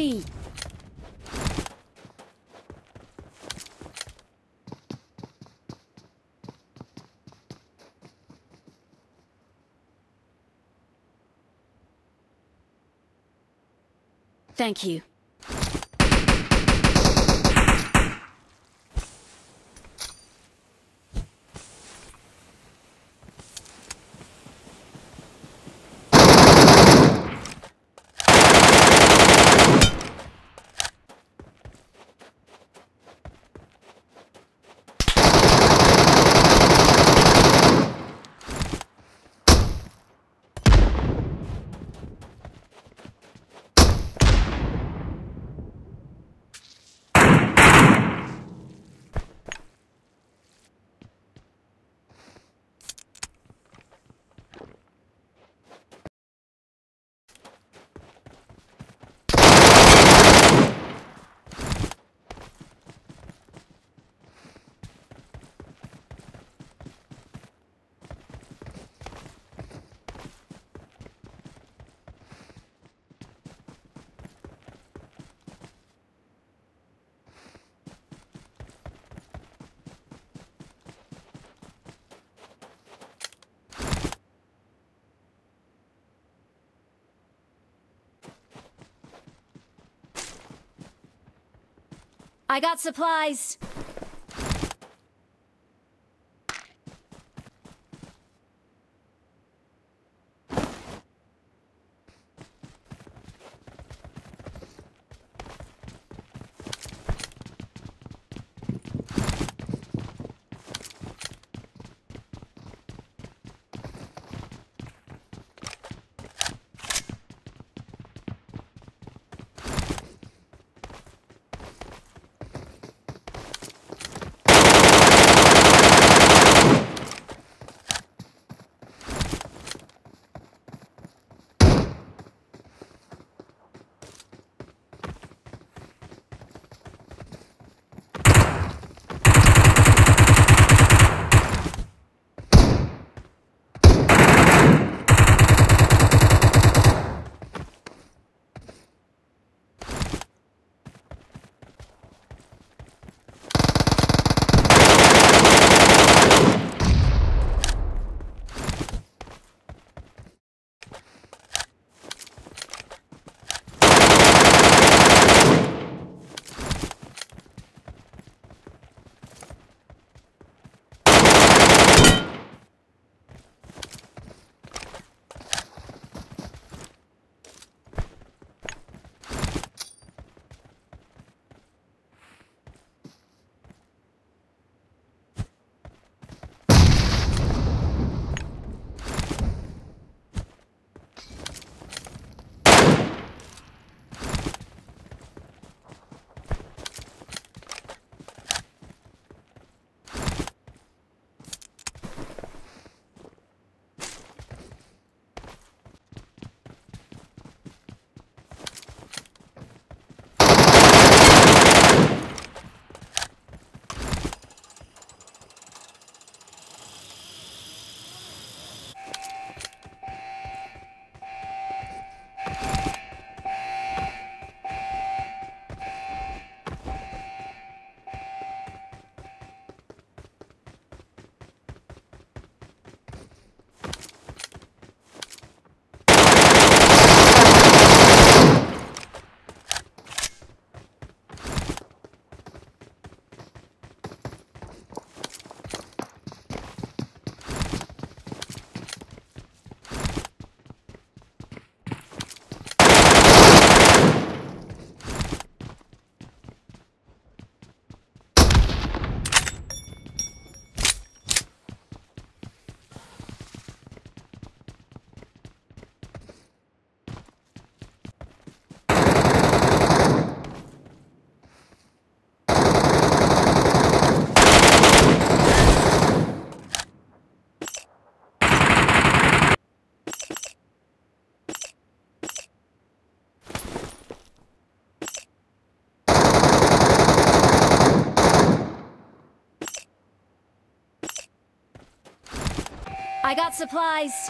me! Thank you. I got supplies! I got supplies!